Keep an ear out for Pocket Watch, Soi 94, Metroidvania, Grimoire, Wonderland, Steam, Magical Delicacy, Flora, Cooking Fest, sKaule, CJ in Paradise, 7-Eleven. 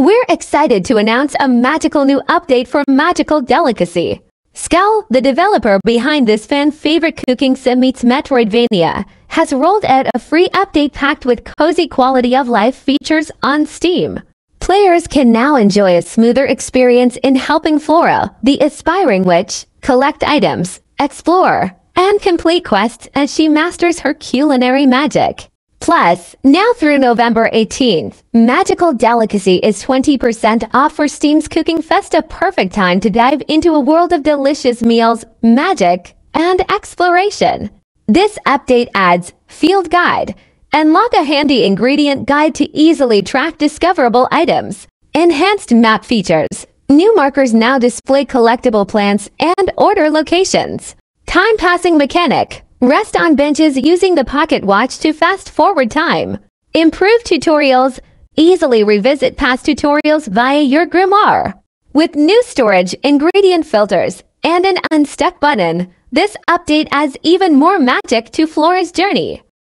We're excited to announce a magical new update for Magical Delicacy. sKaule, the developer behind this fan-favorite cooking sim meets Metroidvania, has rolled out a free update packed with cozy quality of life features on Steam. Players can now enjoy a smoother experience in helping Flora, the aspiring witch, collect items, explore, and complete quests as she masters her culinary magic. Plus, now through November 18th, Magical Delicacy is 20% off for Steam's Cooking Fest, a perfect time to dive into a world of delicious meals, magic, and exploration. This update adds Field Guide, unlock a handy ingredient guide to easily track discoverable items, enhanced map features, new markers now display collectible plants and order locations, time-passing mechanic, rest on benches using the Pocket Watch to fast-forward time. Improve tutorials. Easily revisit past tutorials via your Grimoire. With new storage, ingredient filters, and an unstuck button, this update adds even more magic to Flora's journey.